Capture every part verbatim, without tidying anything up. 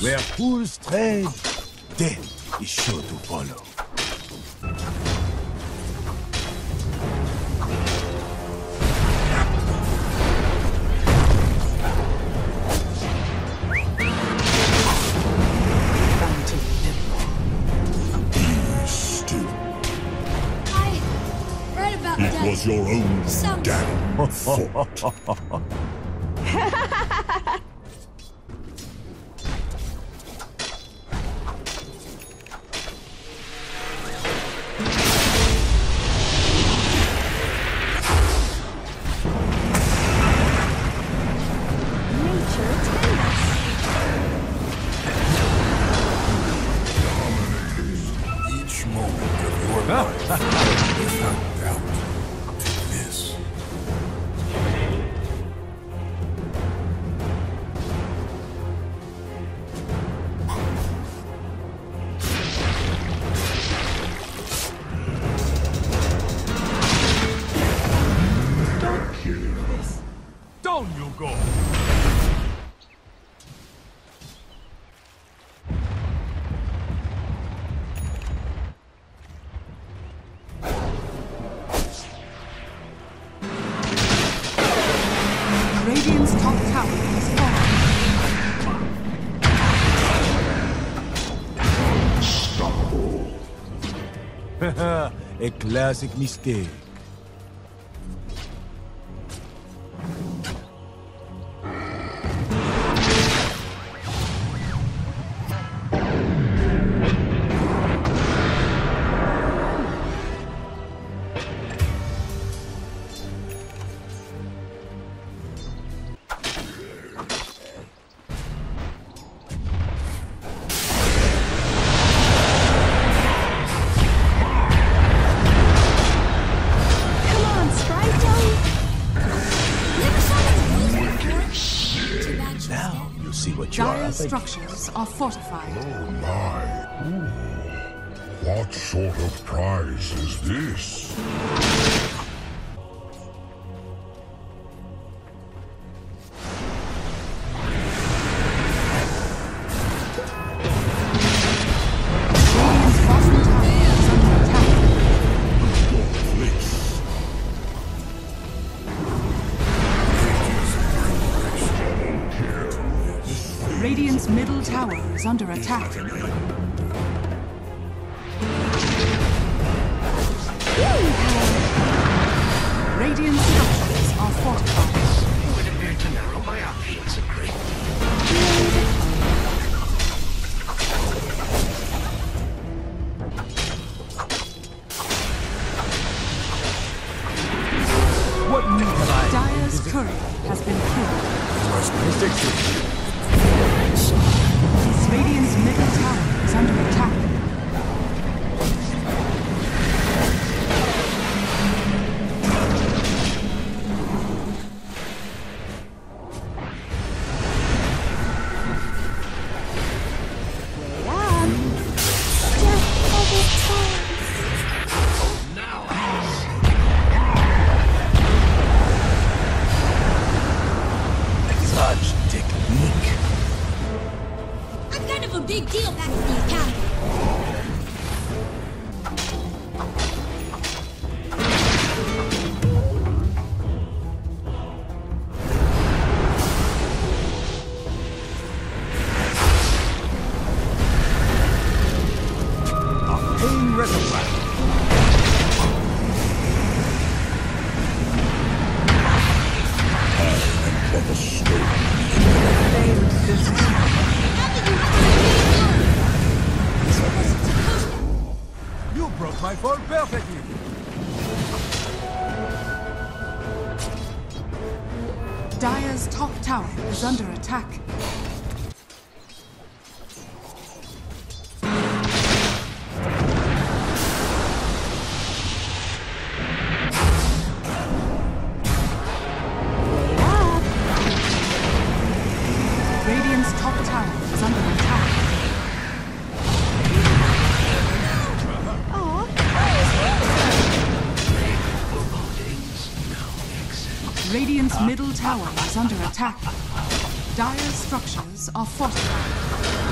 Where fools tread, death is sure to follow. It was your own Some... damn fault. A classic mistake. Structures are fortified. Oh my! Ooh. What sort of prize is this? Radiant's middle tower is under attack. Radiant structures are fortified. You would appear to narrow my options a great deal. What need have I? Dire's courier has been killed. Must be Radiant's middle tower is under attack. Middle tower is under attack. Dire structures are fortified.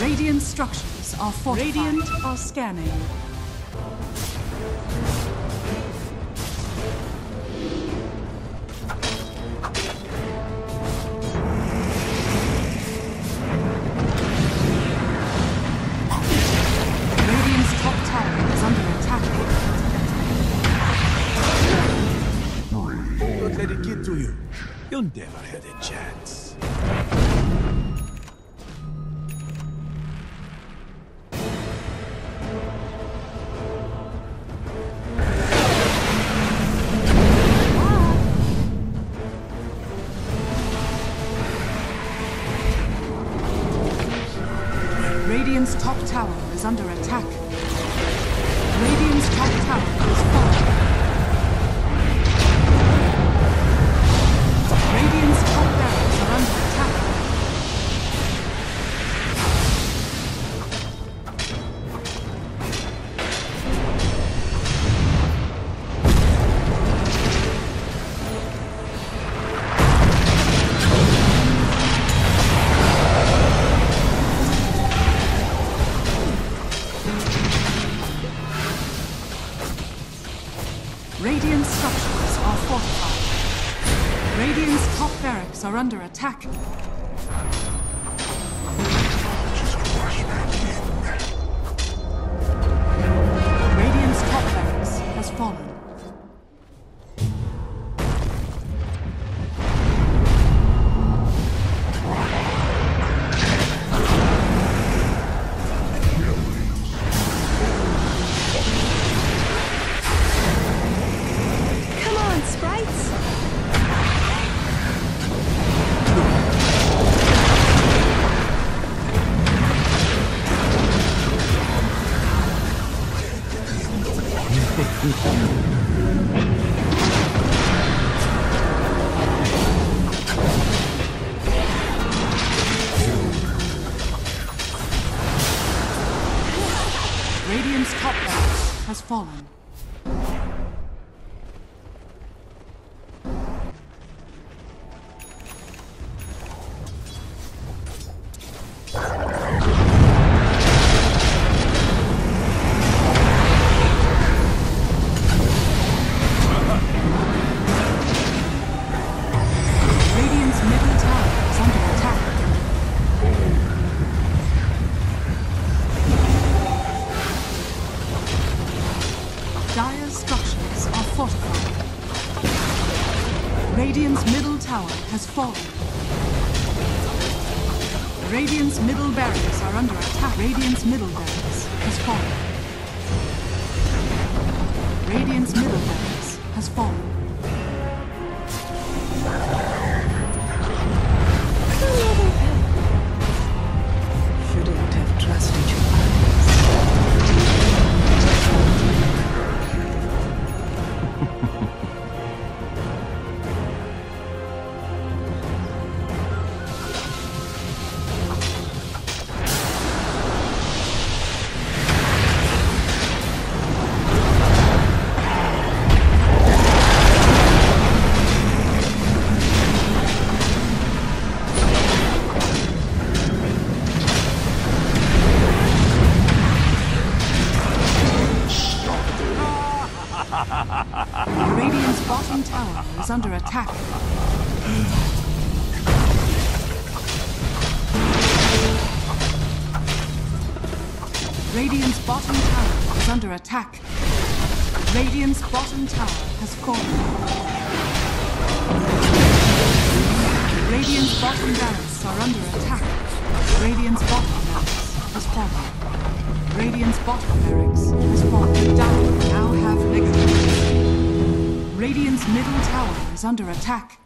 Radiant structures are fortified. Radiant are scanning. You never had a chance. Wow. Radiant's top tower is under attack. Radiant's top tower is falling. Radiant structures are fortified. Radiant's top barracks are under attack. Radiant's top barracks has fallen. Radiant's top barracks has fallen. Dire structures are fortified. Radiant's middle tower has fallen. Radiant's middle barracks are under attack. Radiant's middle barracks has fallen. Radiant's middle barracks has fallen. Shouldn't have trusted you. Radiant's bottom tower is under attack. Radiant's bottom tower is under attack. Radiant's bottom tower has fallen. Radiant's bottom barracks are under attack. Radiant's bottom barracks has fallen. Radiant's bottom barracks has fallen. Down now have victory. Radiant's middle tower is under attack.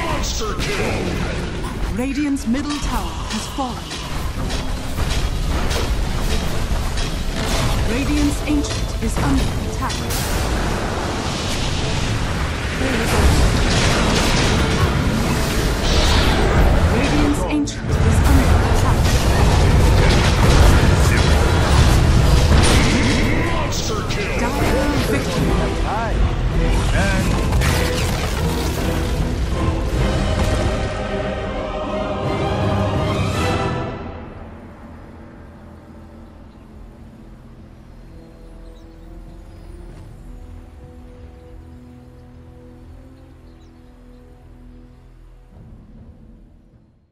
Monster kill! Radiant's middle tower has fallen. Radiant's ancient is under attack.